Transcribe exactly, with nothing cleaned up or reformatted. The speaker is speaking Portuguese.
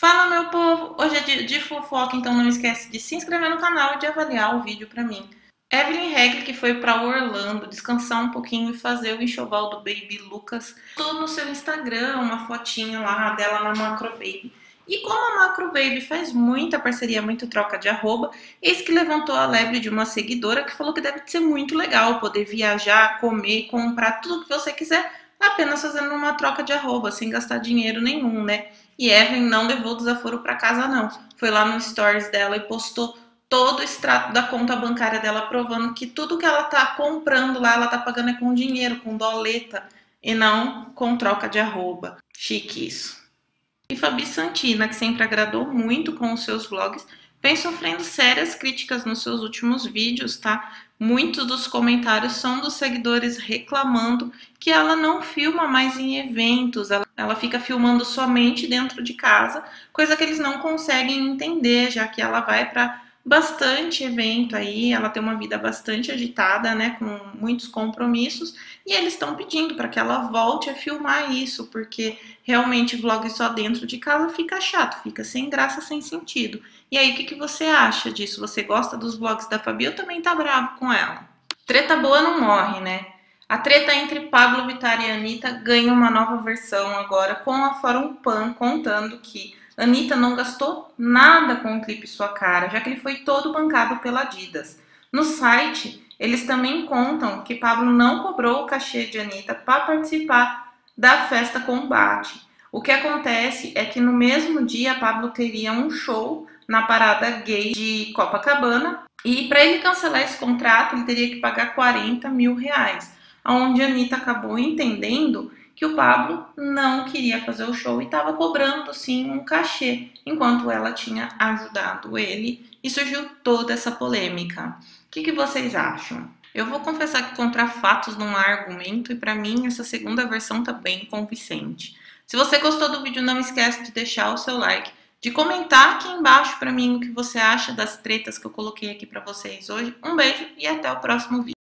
Fala, meu povo! Hoje é dia de fofoca, então não esquece de se inscrever no canal e de avaliar o vídeo pra mim. Evelyn Regly, que foi pra Orlando descansar um pouquinho e fazer o enxoval do Baby Lucas, postou no seu Instagram uma fotinha lá dela na Macro Baby. E como a Macro Baby faz muita parceria, muito troca de arroba, eis que levantou a lebre de uma seguidora que falou que deve ser muito legal poder viajar, comer, comprar tudo que você quiser, apenas fazendo uma troca de arroba, sem gastar dinheiro nenhum, né? E Evelyn não levou o desaforo pra casa, não. Foi lá no stories dela e postou todo o extrato da conta bancária dela, provando que tudo que ela tá comprando lá, ela tá pagando é com dinheiro, com doleta, e não com troca de arroba. Chique isso. E Fabi Santina, que sempre agradou muito com os seus vlogs, vem sofrendo sérias críticas nos seus últimos vídeos, tá? Muitos dos comentários são dos seguidores reclamando que ela não filma mais em eventos, ela, ela fica filmando somente dentro de casa, coisa que eles não conseguem entender, já que ela vai para bastante evento aí, ela tem uma vida bastante agitada, né, com muitos compromissos, e eles estão pedindo para que ela volte a filmar isso, porque realmente vlog só dentro de casa fica chato, fica sem graça, sem sentido. E aí, o que, que você acha disso? Você gosta dos vlogs da Fabi? Eu também tá bravo com ela. Treta boa não morre, né? A treta entre Pablo Vittar e Anitta ganha uma nova versão agora com a Fórum Pan, contando que Anitta não gastou nada com o clipe Sua Cara, já que ele foi todo bancado pela Adidas. No site, eles também contam que Pablo não cobrou o cachê de Anitta para participar da Festa Combate. O que acontece é que no mesmo dia Pablo teria um show na parada gay de Copacabana e para ele cancelar esse contrato ele teria que pagar quarenta mil reais, onde a Anitta acabou entendendo que o Pablo não queria fazer o show e estava cobrando sim um cachê, enquanto ela tinha ajudado ele, e surgiu toda essa polêmica. O que, que vocês acham? Eu vou confessar que contra fatos não há argumento e para mim essa segunda versão tá bem convincente. Se você gostou do vídeo, não esquece de deixar o seu like, de comentar aqui embaixo para mim o que você acha das tretas que eu coloquei aqui para vocês hoje. Um beijo e até o próximo vídeo.